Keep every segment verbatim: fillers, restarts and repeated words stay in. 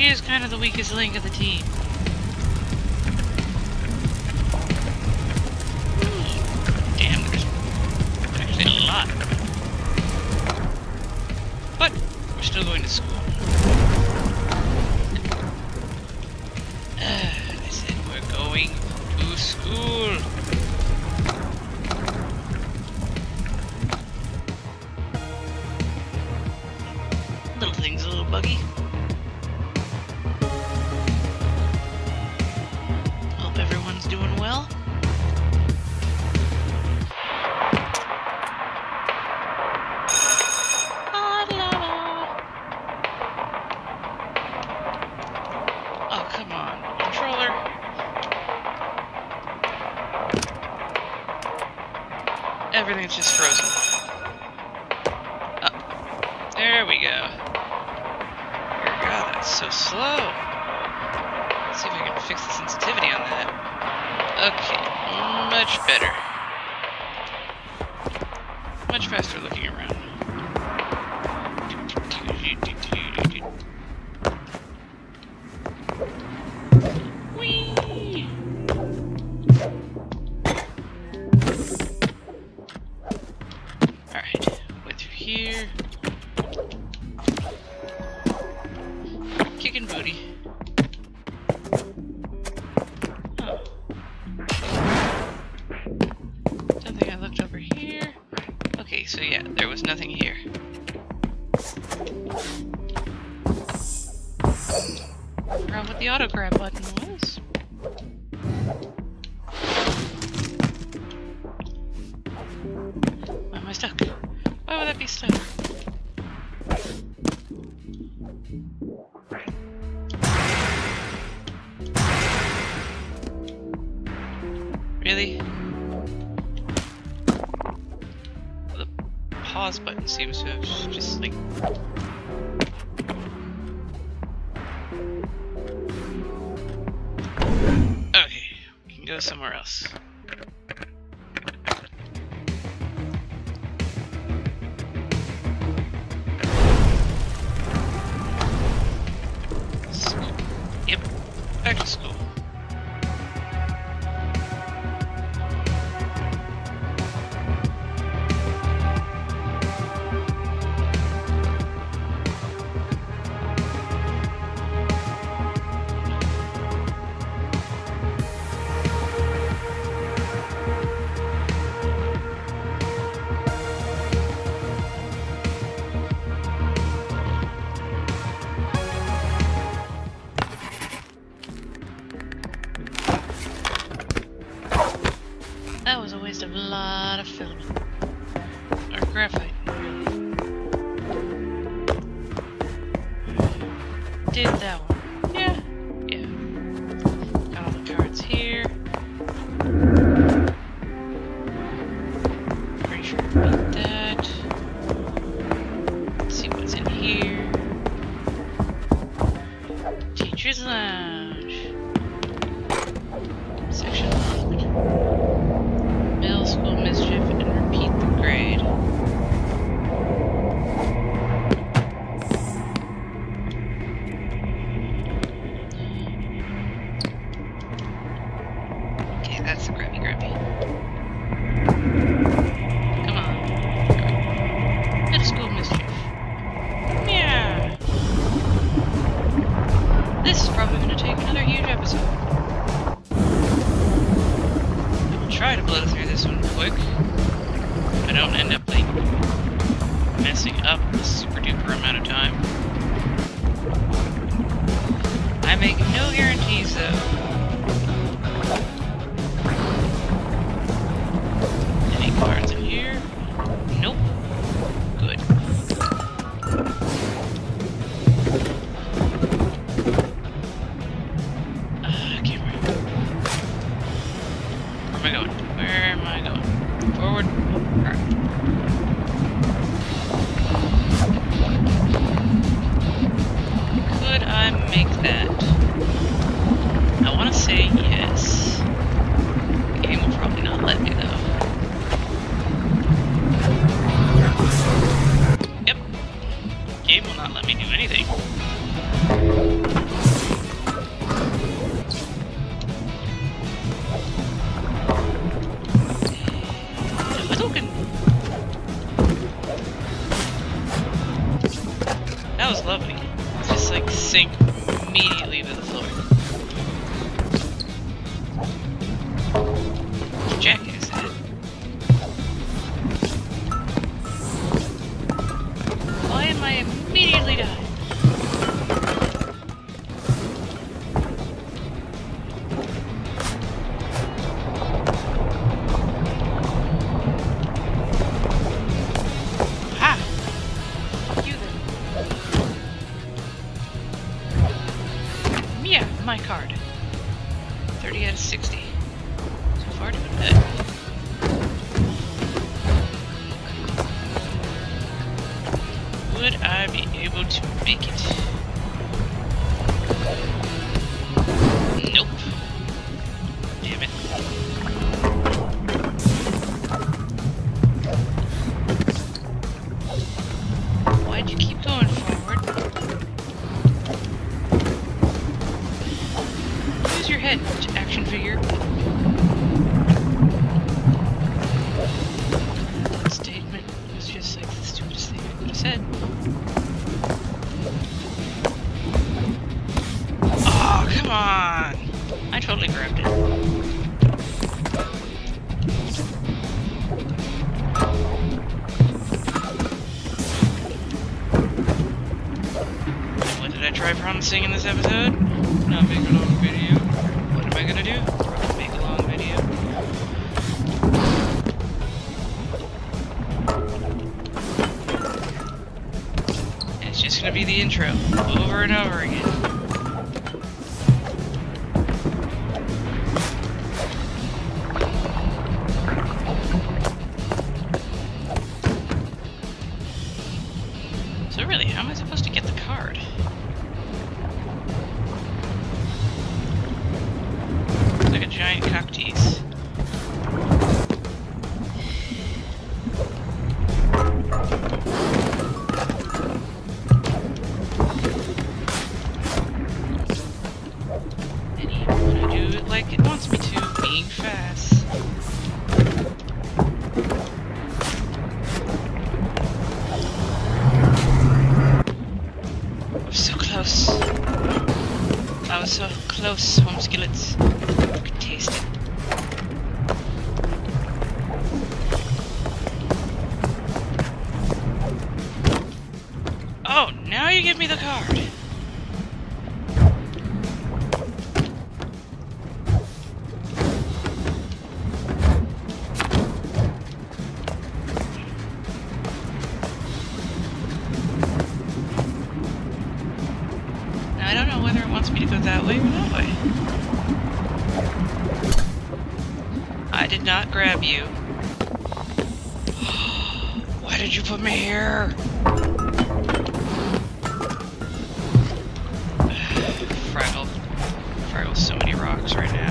she is kind of the weakest link of the team. Damn, there's actually a lot. But we're still going to school. Uh, I said we're going to school. Little thing's a little buggy. Doing well. Ah, la, la. Oh, come on, controller. Everything's just frozen. Oh, there we go. God, that's so slow. Let's see if I can fix the sensitivity on that. Okay, much better. Much faster looking around. Whee! Alright, went through here. Kicking booty. So yeah, there was nothing here. I forgot what the auto grab button was. Why am I stuck? Why would that be stuck? Really? Pause button seems to have just like okay, we can go somewhere else. School. Yep, back to school. That was a waste of a lot of filament. Or graphite, really. Did that one. Yeah. Yeah. Got all the cards here. Pretty sure I beat that. Let's see what's in here. Teacher's Lounge. Section locked. Mischief and repeat the grade. Okay, that's the grabby grabby. Come on. Middle school mischief. Yeah. This is probably going to take another huge episode. Try to blow through this one quick. I don't end up like messing up a super duper amount of time. I make no guarantees though. Any cards in here? Nope. Good. Uh, camera. Where am I going? Where am I going? Forward? Alright. Could I make that? I want to say yes. The game will probably not let me though. Yep. The game will not let me do anything. That was lovely. Just like sink immediately to the floor. Jackass head. Why am I immediately dying? My card. thirty out of sixty. So far doing good. Would I be able to make it? Nope. Damn it. Why'd you keep going forward? Your head, action figure. That statement was just like the stupidest thing I could have said. Oh, come on! I totally grabbed it. What did I try promising in this episode? Not make a long video. What am I gonna do? Probably make a long video. And it's just gonna be the intro, over and over again. So really, how am I supposed to get the card? Like a giant cactus. And even when I do it like it wants me to, being fast. I was so close. I was so close, home skillets. Taste it. Oh, now you give me the card. Now I don't know whether it wants me to go that way or that way. I did not grab you. Why did you put me here? Fraggle. Fraggle so many rocks right now.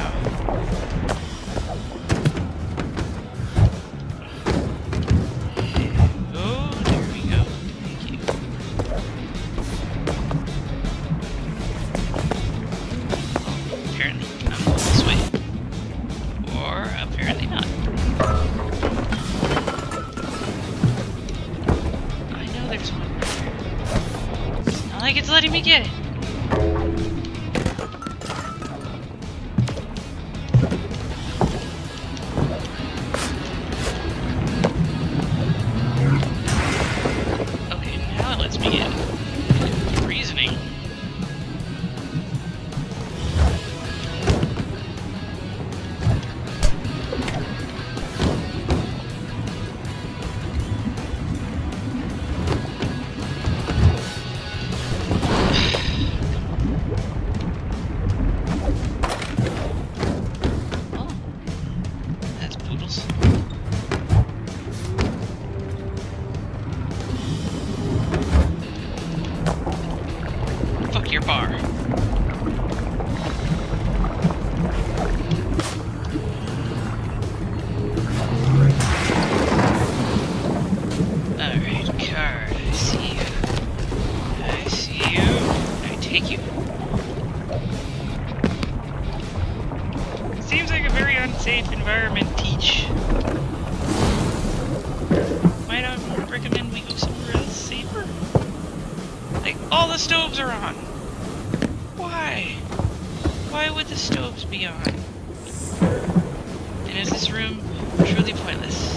Oh, there we go. Thank you. Oh, apparently I'm going this way. Or apparently not. I know there's one right there. It's not like it's letting me get it. Okay, now it lets me get it. Reasoning. Your bar. Alright, card. I see you. I see you. I take you. Seems like a very unsafe environment, Teach. Might I recommend we go somewhere else safer? Like, All the stoves are on! Why? Why would the stoves be on? And is this room truly pointless?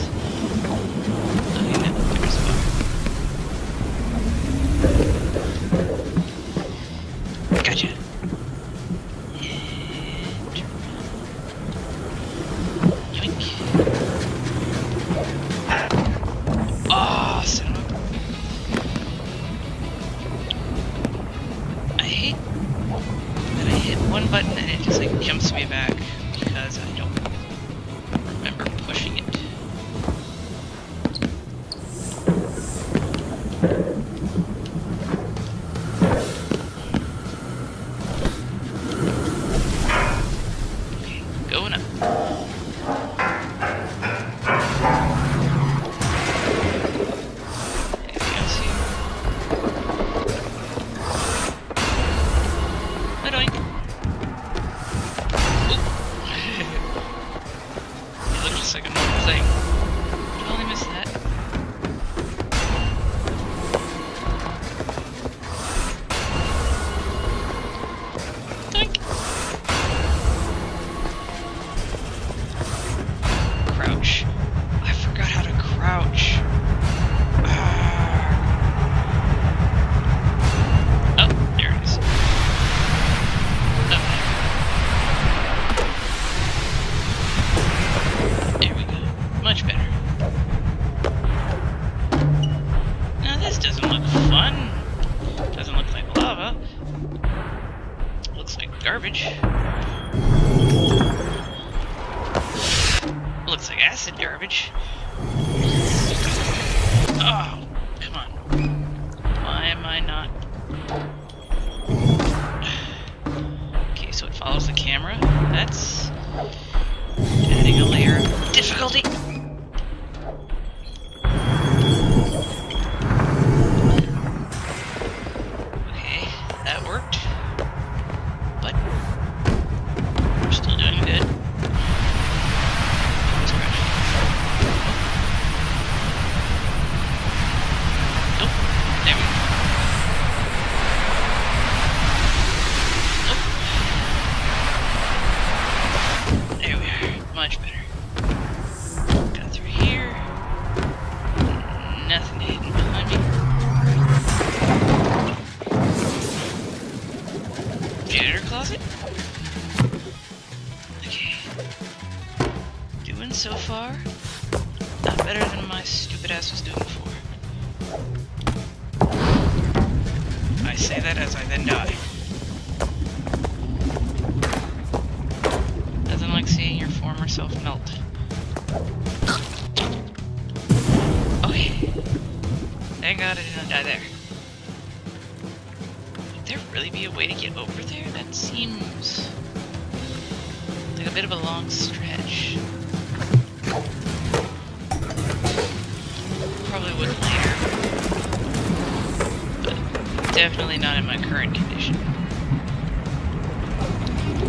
Definitely not in my current condition.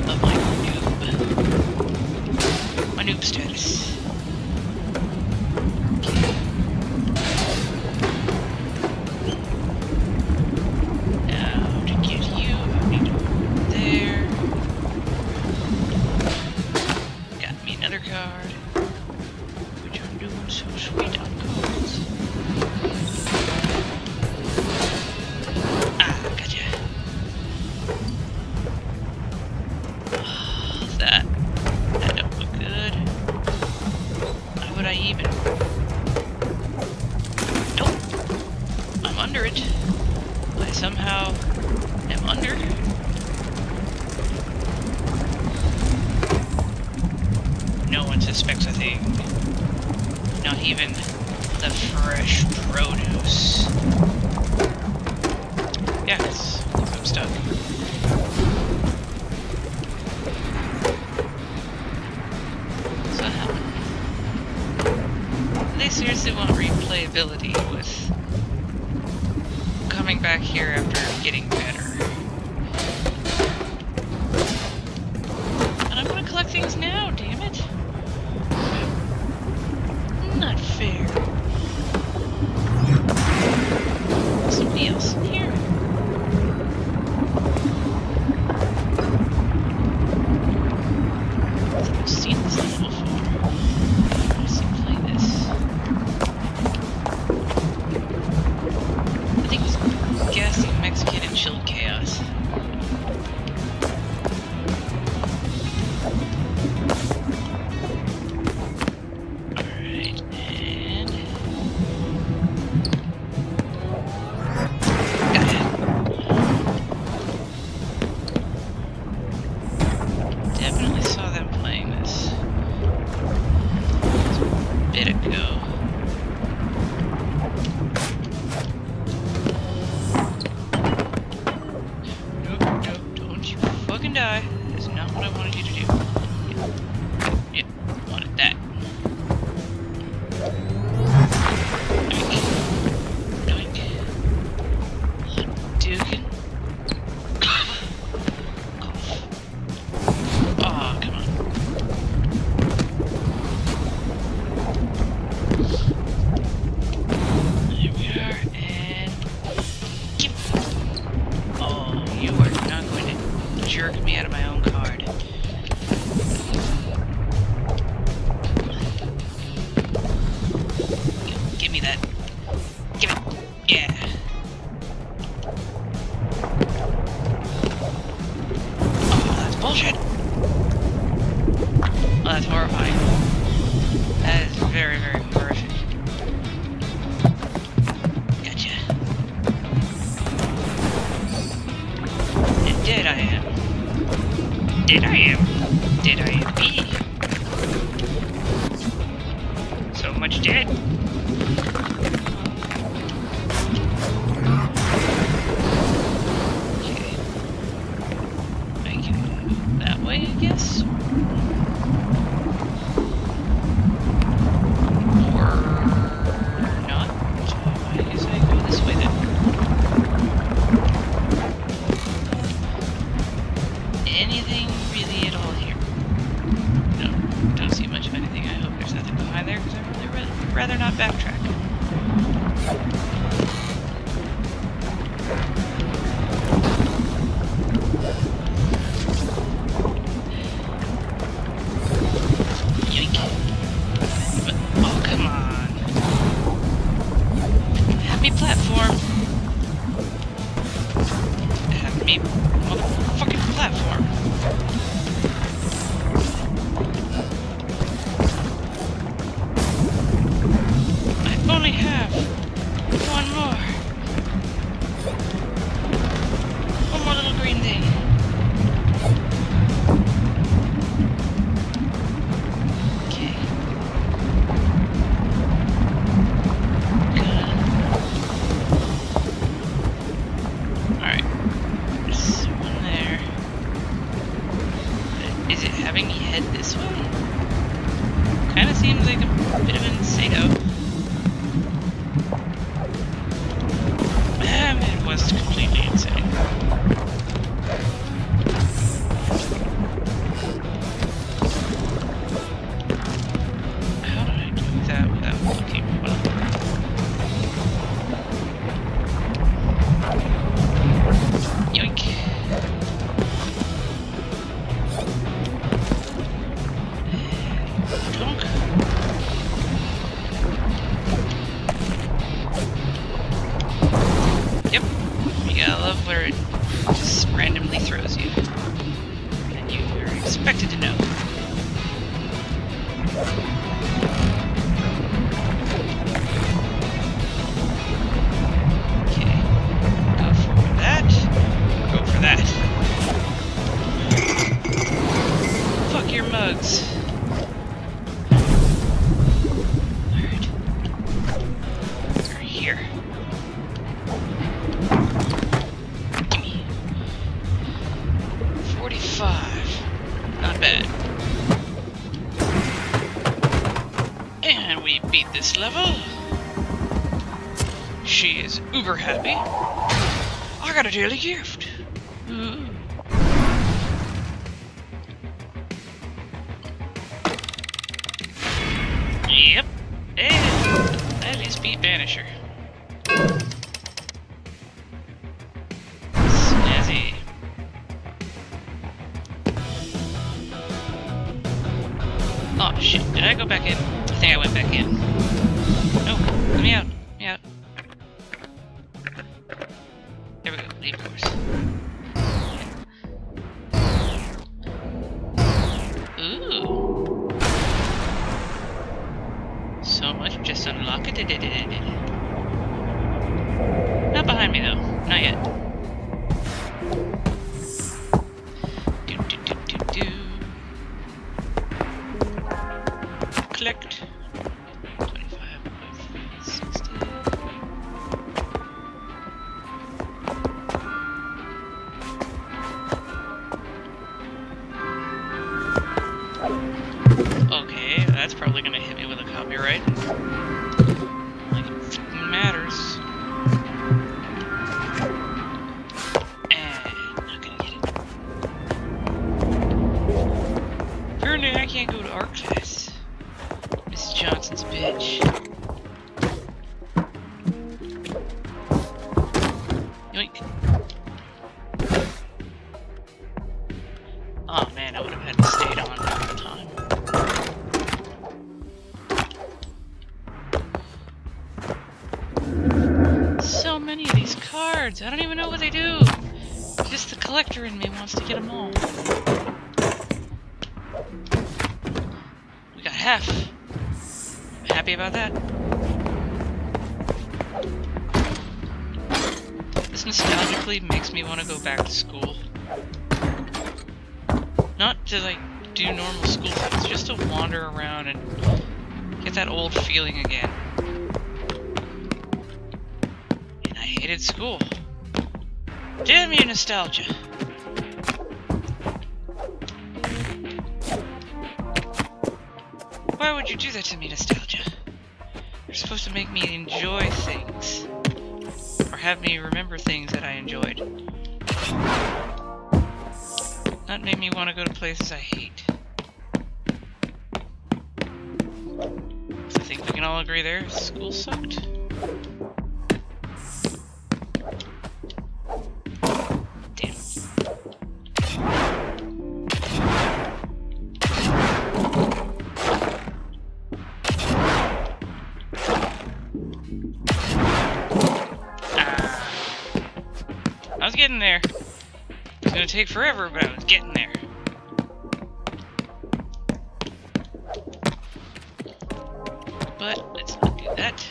Of my noob. My noob status. Somebody else in here. did I did I be? So much dead. Okay. I can that way, I guess. Level. She is uber happy. I got a daily gift. Ooh. Yep. And that is Speed Banisher. Snazzy. Oh shit, did I go back in? I think I went back in. Let me out. Let me out. There we go. Leave course. Ooh. So much. Just unlock it. Not behind me though. Not yet. Do do do do do. Collect. I don't even know what they do. Just the collector in me wants to get them all. We got half. I'm happy about that. This nostalgically makes me want to go back to school. Not to like do normal school things, just to wander around and get that old feeling again. And I hated school. Damn you, nostalgia. Why would you do that to me, nostalgia? You're supposed to make me enjoy things. Or have me remember things that I enjoyed. Not make me want to go to places I hate. I think we can all agree there, school sucked. Getting there. It's gonna take forever, but I was getting there. But let's not do that.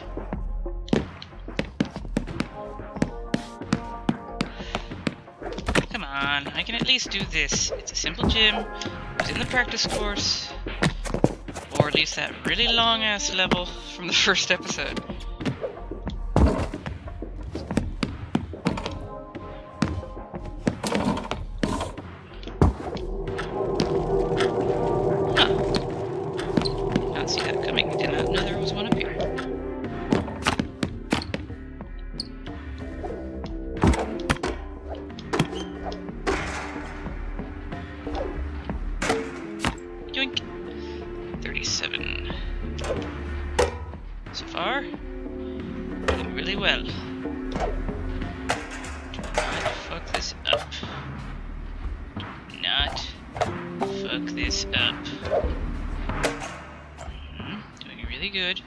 Come on, I can at least do this. It's a simple gym. It was in the practice course, or at least that really long ass level from the first episode. thirty-seven. So far, doing really well. Trying to fuck this up. Not fuck this up. Mm-hmm. Doing really good.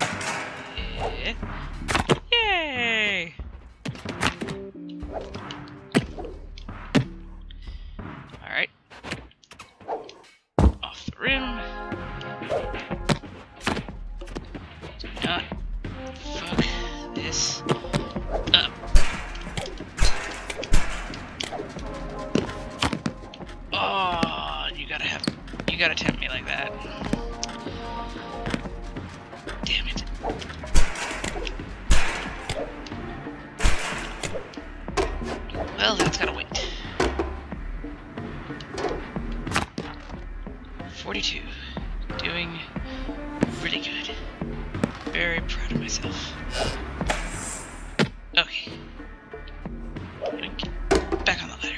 Yeah. Yay! You gotta tempt me like that. Damn it. Well, that's gotta wait. forty-two. Doing really good. Very proud of myself. Okay. Back on the ladder.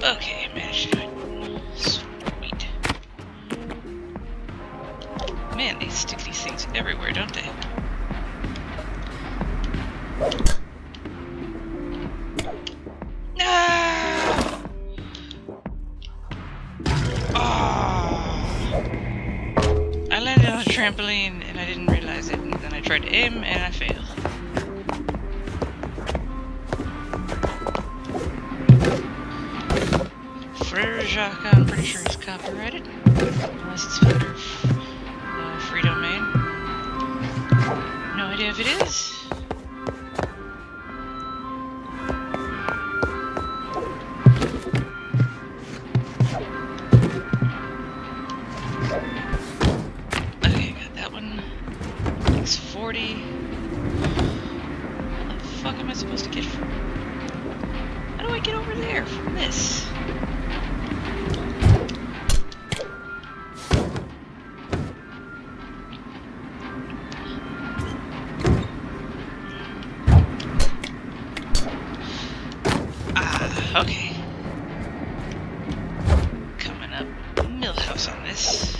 Okay, managed to do it. Sweet. Man, they stick these things everywhere, don't they? No! Oh! I landed on a trampoline and I didn't realize it, and then I tried to aim and I failed. Jaka, I'm pretty sure it's copyrighted, unless it's under uh, free domain. No idea if it is. Okay, got that one. It's forty. What the fuck am I supposed to get from? How do I get over there from this? Okay. Coming up, Millhouse on this.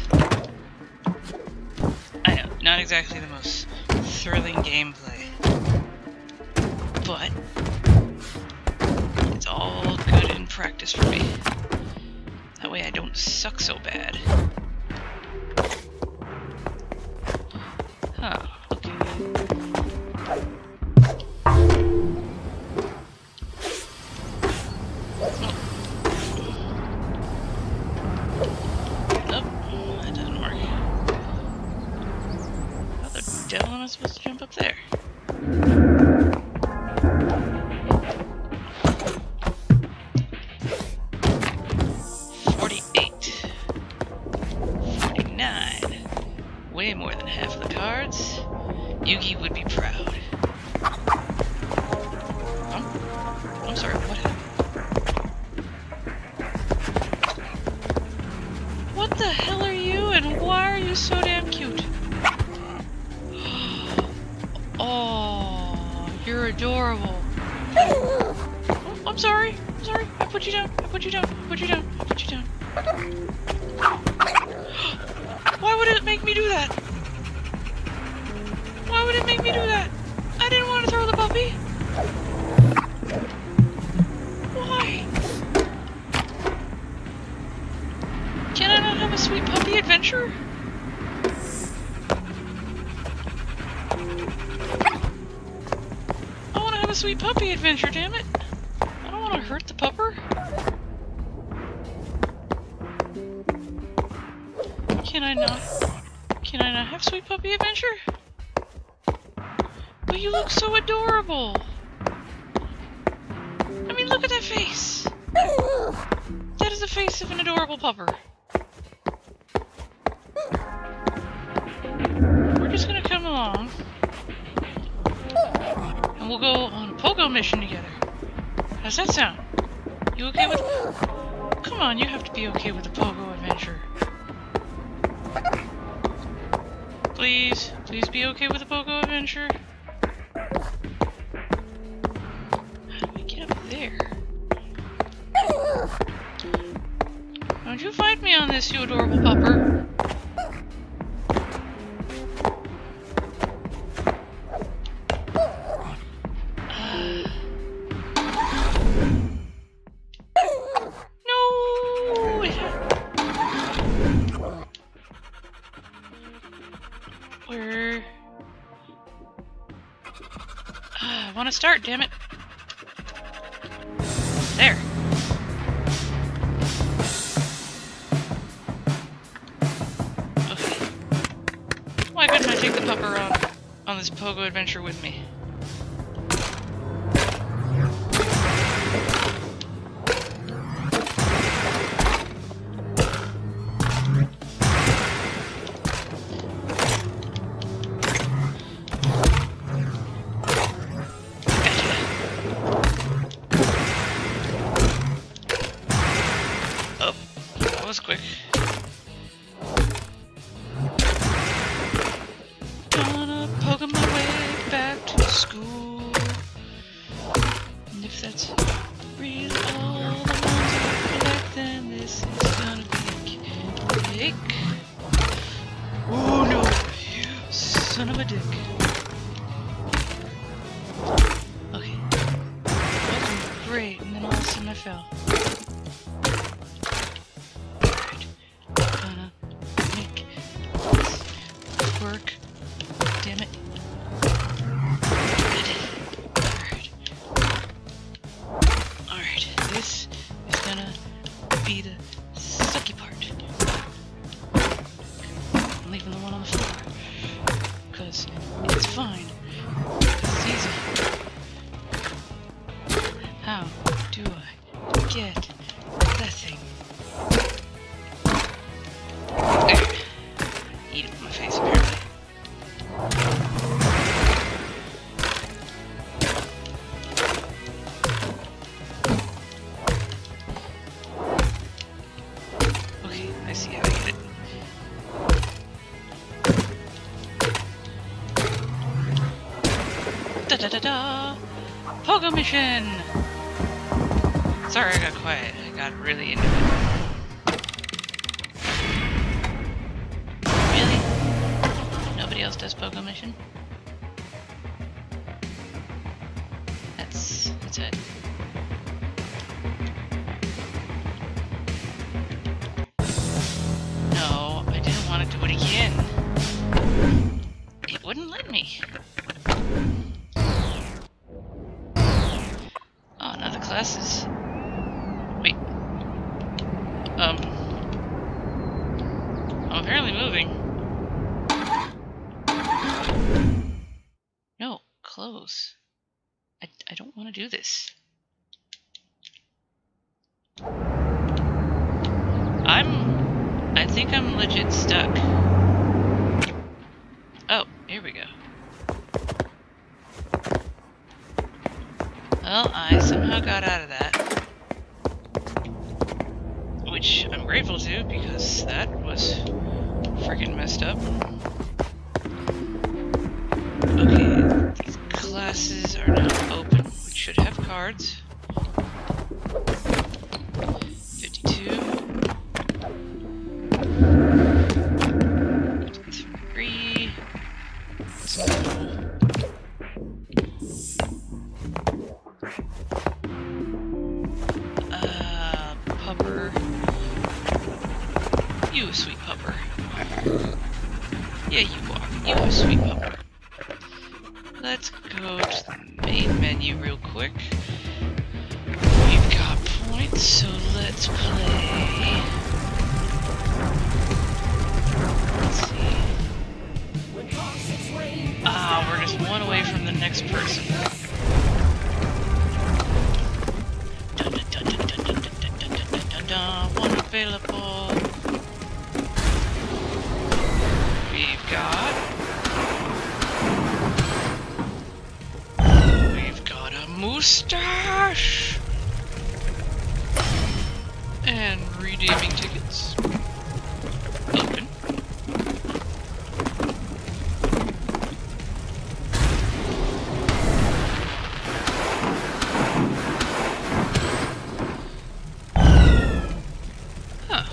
I know, not exactly the most thrilling gameplay, but it's all good in practice for me. That way I don't suck so bad. Huh, okay. Nope, that doesn't work. supposed to jump up there? forty-eight. forty-nine. Way more than half of the cards. Yugi would be proud. Oh, I'm sorry, what happened? What the hell are you and why are you so damn cute? Oh, you're adorable. Oh, I'm sorry. I'm sorry. I put you down. I put you down. I put you down. I put you down. Why would it make me do that? Why would it make me do that? I didn't want to throw the puppy. Why? Can I not have a sweet puppy adventure? Sweet puppy adventure, damn it! I don't want to hurt the pupper. Can I not? Can I not have sweet puppy adventure? But you look so adorable. I mean, look at that face. That is the face of an adorable pupper. We're just gonna come along. We'll go on a pogo mission together. How's that sound? You okay with... Come on, you have to be okay with a pogo adventure. Please, please be okay with a pogo adventure. How do we get up there? Don't you fight me on this, you adorable pupper. Start, damn it. There. Okay. Why couldn't I take the pupper on on this pogo adventure with me? Da-da-da-da! Pogo mission! Sorry I got quiet. I got really into it. Really? Nobody else does pogo mission? That's... that's it. No, I didn't want to do it again. It wouldn't let me. Classes. Wait. Um. I'm apparently moving. those. I, I don't want to do this. I'm... I think I'm legit stuck. Oh, here we go. Well, I somehow got out of that. Which I'm grateful to, because that was freaking messed up. Okay, these glasses are now open, which should have cards. Moustache! And redeeming tickets. Open. Huh.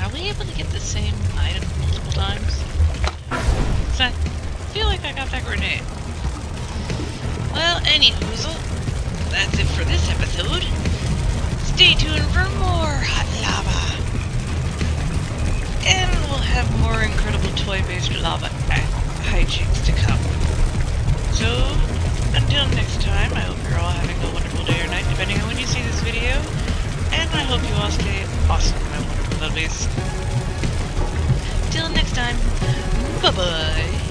Are we able to get the same item multiple times? I feel like I got that grenade. Well, anyhoozle, that's it for this episode. Stay tuned for more hot lava. And we'll have more incredible toy-based lava hijinks to come. So, until next time, I hope you're all having a wonderful day or night, depending on when you see this video. And I hope you all stay awesome, my wonderful lovelies. Till next time, bye-bye.